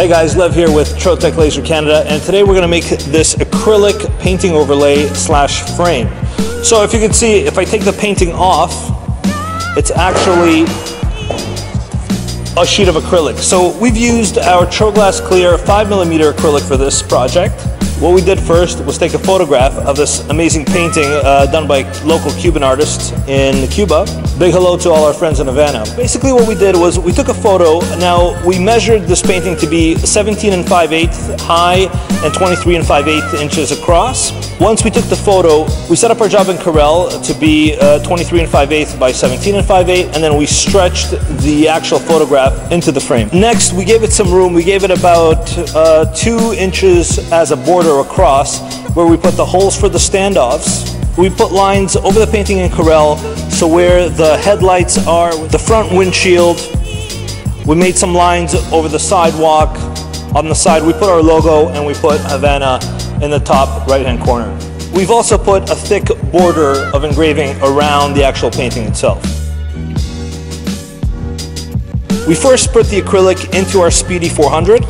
Hey guys, Lev here with Trotec Laser Canada, and today we're going to make this acrylic painting overlay slash frame. So if you can see, if I take the painting off, it's actually a sheet of acrylic. So we've used our TroGlass Clear 5mm acrylic for this project. What we did first was take a photograph of this amazing painting done by local Cuban artists in Cuba. Big hello to all our friends in Havana. Basically what we did was we took a photo. Now we measured this painting to be 17 5/8 high and 23 5/8 inches across. Once we took the photo, we set up our job in Corel to be 23 5/8 by 17 5/8, and then we stretched the actual photograph into the frame. Next, we gave it some room. We gave it about 2 inches as a border across, where we put the holes for the standoffs. We put lines over the painting in Corel, so where the headlights are, the front windshield. We made some lines over the sidewalk. On the side, we put our logo, and we put Havana in the top right-hand corner. We've also put a thick border of engraving around the actual painting itself. We first put the acrylic into our Speedy 400.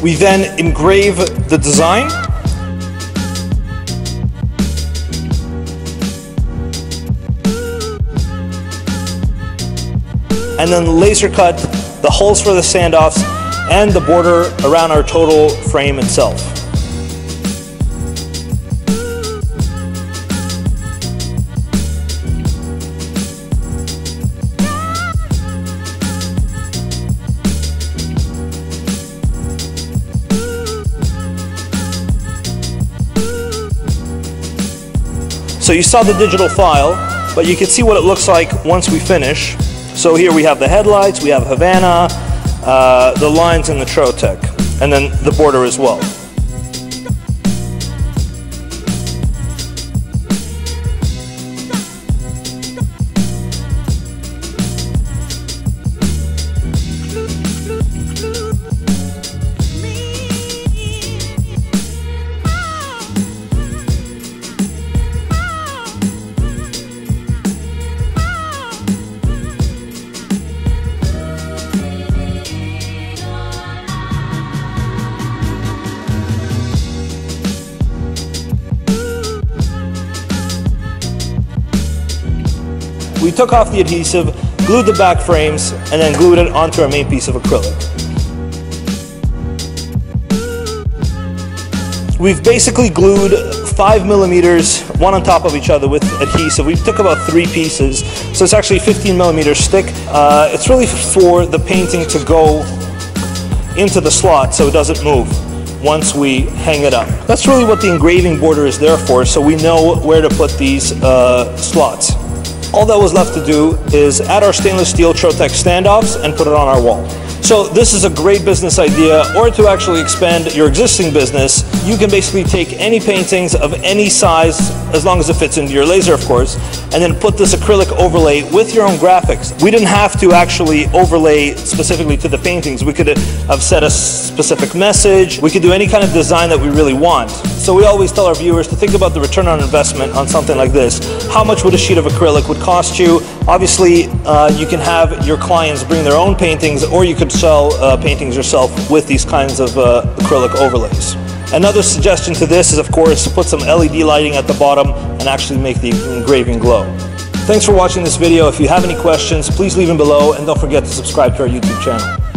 We then engrave the design. And then laser cut the holes for the standoffs and the border around our total frame itself. So you saw the digital file, but you can see what it looks like once we finish. So here we have the headlights, we have Havana, the lines in the Trotec, and then the border as well. We took off the adhesive, glued the back frames, and then glued it onto our main piece of acrylic. We've basically glued 5mm, one on top of each other with adhesive. We took about 3 pieces, so it's actually 15mm thick. It's really for the painting to go into the slot so it doesn't move once we hang it up. That's really what the engraving border is there for, so we know where to put these slots. All that was left to do is add our stainless steel Trotec standoffs and put it on our wall. So this is a great business idea, or to actually expand your existing business. You can basically take any paintings of any size, as long as it fits into your laser, of course, and then put this acrylic overlay with your own graphics. We didn't have to actually overlay specifically to the paintings. We could have set a specific message. We could do any kind of design that we really want. So we always tell our viewers to think about the return on investment on something like this. How much would a sheet of acrylic would cost you? Obviously, you can have your clients bring their own paintings, or you could sell paintings yourself with these kinds of acrylic overlays. Another suggestion to this is, of course, put some LED lighting at the bottom and actually make the engraving glow. Thanks for watching this video. If you have any questions, please leave them below, and don't forget to subscribe to our YouTube channel.